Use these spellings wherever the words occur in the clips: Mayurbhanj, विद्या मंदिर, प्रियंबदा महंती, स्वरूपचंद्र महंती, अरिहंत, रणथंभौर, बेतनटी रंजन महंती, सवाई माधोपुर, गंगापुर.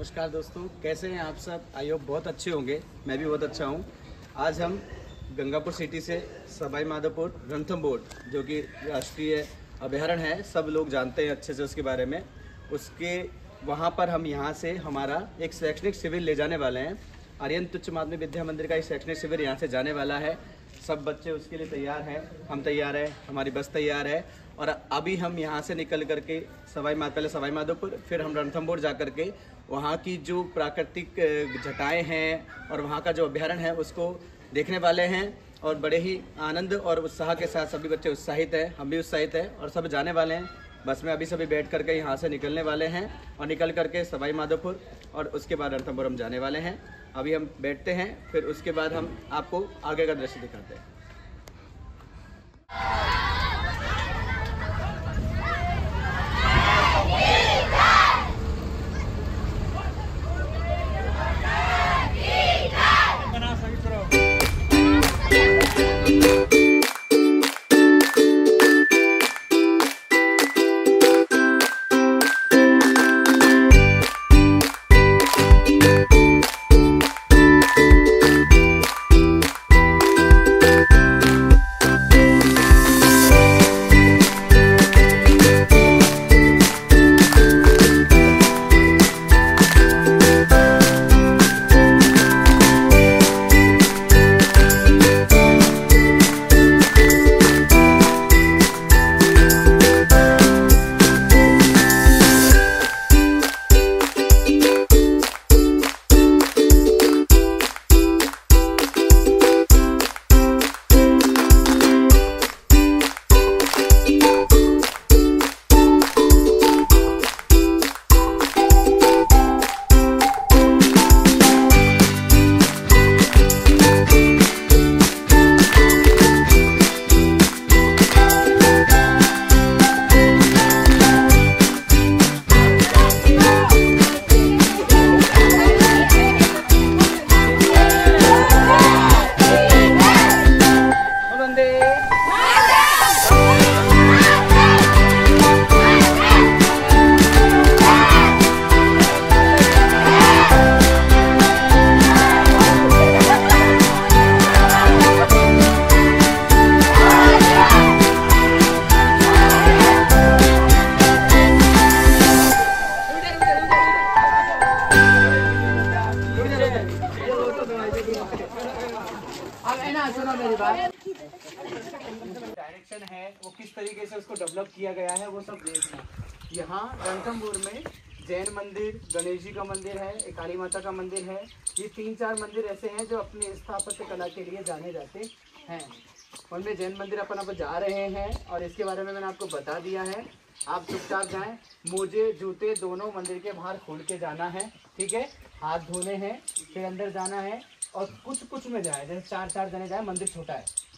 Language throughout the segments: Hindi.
नमस्कार दोस्तों, कैसे हैं आप सब? आई होप बहुत अच्छे होंगे। मैं भी बहुत अच्छा हूँ। आज हम गंगापुर सिटी से सवाई माधोपुर रणथंभौर, जो कि राष्ट्रीय अभ्यारण्य है, सब लोग जानते हैं अच्छे से उसके बारे में, उसके वहाँ पर हम यहाँ से हमारा एक शैक्षणिक शिविर ले जाने वाले हैं। अरिहंत उच्च माध्यमिक विद्या मंदिर का एक शैक्षणिक शिविर यहाँ से जाने वाला है। सब बच्चे उसके लिए तैयार हैं, हम तैयार हैं, हमारी बस तैयार है। और अभी हम यहाँ से निकल करके पहले सवाई माधोपुर, फिर हम रणथंभौर जा करके वहाँ की जो प्राकृतिक जटाएँ हैं और वहाँ का जो अभ्यारण्य है उसको देखने वाले हैं। और बड़े ही आनंद और उत्साह के साथ सभी बच्चे उत्साहित हैं, हम भी उत्साहित हैं और सब जाने वाले हैं। बस में अभी सभी बैठ करके यहाँ से निकलने वाले हैं और निकल करके सवाई माधोपुर और उसके बाद रणथंभौर हम जाने वाले हैं। अभी हम बैठते हैं, फिर उसके बाद हम आपको आगे का दृश्य दिखाते हैं। डायरेक्शन है वो किस तरीके से उसको डेवलप किया गया है वो सब देखना। यहाँ रणथंभौर में जैन मंदिर, गणेश जी का मंदिर है, काली माता का मंदिर है। ये 3-4 मंदिर ऐसे हैं जो अपने स्थापत्य कला के लिए जाने जाते हैं। उनमें जैन मंदिर अपन जा रहे हैं और इसके बारे में मैंने आपको बता दिया है। आप चुपचाप जाएं, मोजे जूते दोनों मंदिर के बाहर खोल के जाना है, ठीक है। हाथ धोने हैं, फिर अंदर जाना है और कुछ में जाए, जैसे 4-4 जने जाए, मंदिर छोटा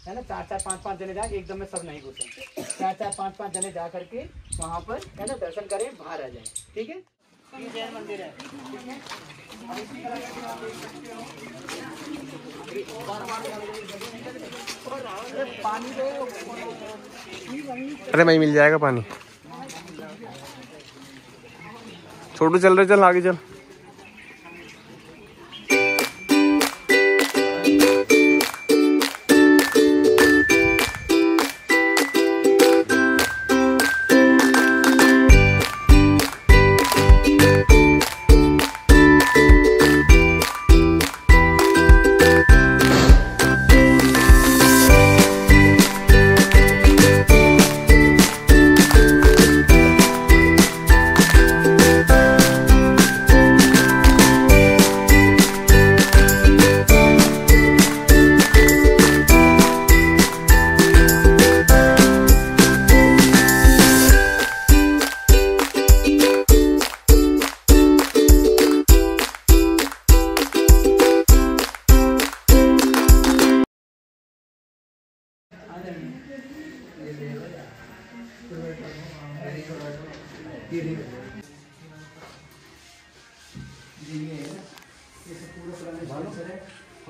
है ना, 4-4 5-5 जने जाए, एकदम में सब नहीं घुसें, 4-4 5-5 जने जा करके वहाँ पर है ना दर्शन करें, बाहर आ जाए, ठीक है। ये जैन मंदिर है, अरे भाई मिल जाएगा पानी, छोटू चल रहे, चल आगे चल।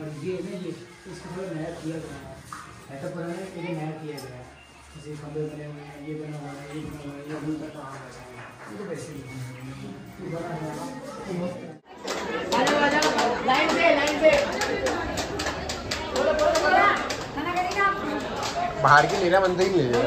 और ये है ये इसको थोड़ा नया किया गया है, ऐसा पुराना है लेकिन नया किया गया है। जैसे कमरे बने हुए हैं, ये बना हुआ है, ये बना हुआ है, ये बना हुआ है, ये बना हुआ है, ये बना हुआ है, ये बना हुआ है। बाहर की ले रहा, मंदिर ही ले रहा।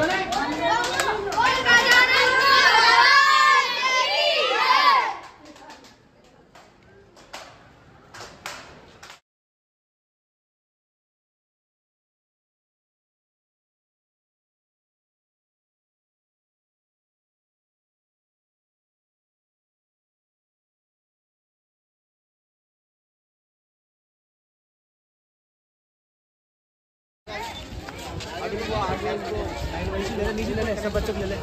ले सब बच्चों ले ले।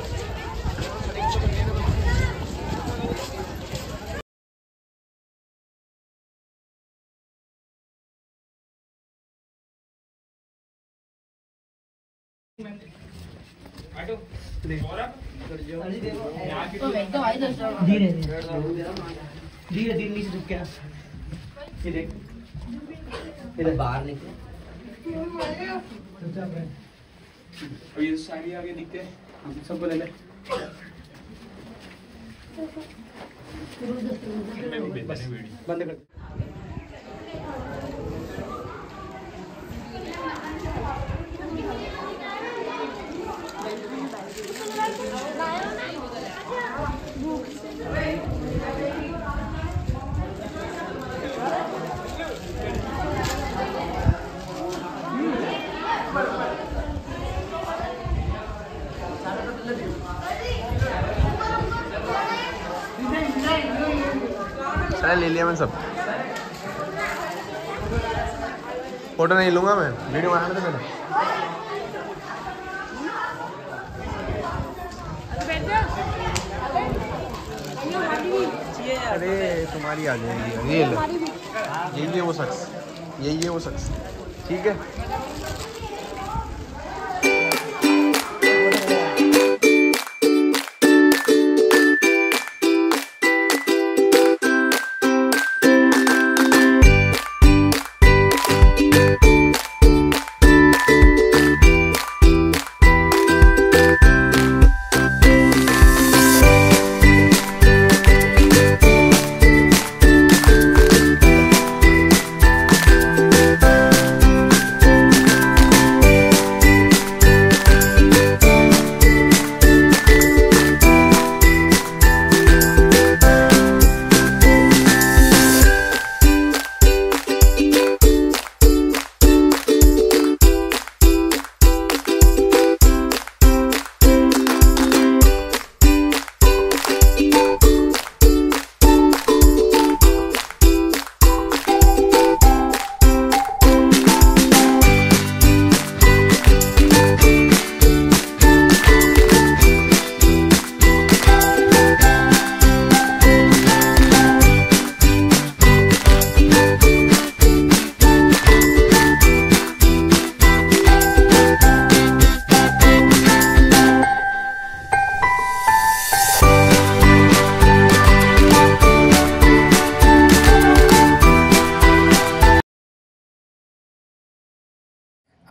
धीरे धीरे धीरे नीचे झुक के ये देख, इधर बाहर निकले। और ये सारी आगे दिखते हैं, हम सबको ले ले। बंद कर। ले लिया मैंने सब, फोटो नहीं लूंगा मैं, वीडियो बनाने दे मैंने। अरे तुम्हारी आ जाएगी, यही है वो शख्स, यही है वो शख्स, ठीक है।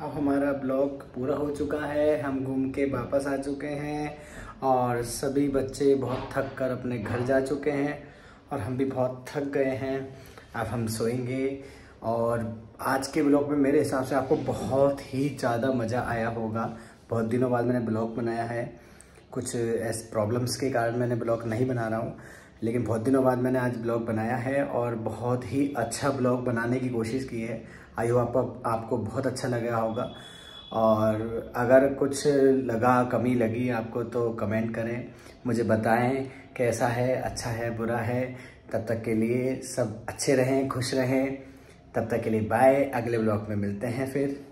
अब हमारा ब्लॉग पूरा हो चुका है, हम घूम के वापस आ चुके हैं और सभी बच्चे बहुत थक कर अपने घर जा चुके हैं और हम भी बहुत थक गए हैं। अब हम सोएंगे और आज के ब्लॉग में मेरे हिसाब से आपको बहुत ही ज़्यादा मज़ा आया होगा। बहुत दिनों बाद मैंने ब्लॉग बनाया है, कुछ ऐसे प्रॉब्लम्स के कारण मैंने ब्लॉग नहीं बना रहा हूँ, लेकिन बहुत दिनों बाद मैंने आज ब्लॉग बनाया है और बहुत ही अच्छा ब्लॉग बनाने की कोशिश की है। आई होप आपको बहुत अच्छा लगा होगा, और अगर कुछ लगा कमी लगी आपको तो कमेंट करें, मुझे बताएं कैसा है, अच्छा है, बुरा है। तब तक के लिए सब अच्छे रहें, खुश रहें। तब तक के लिए बाय, अगले ब्लॉग में मिलते हैं फिर।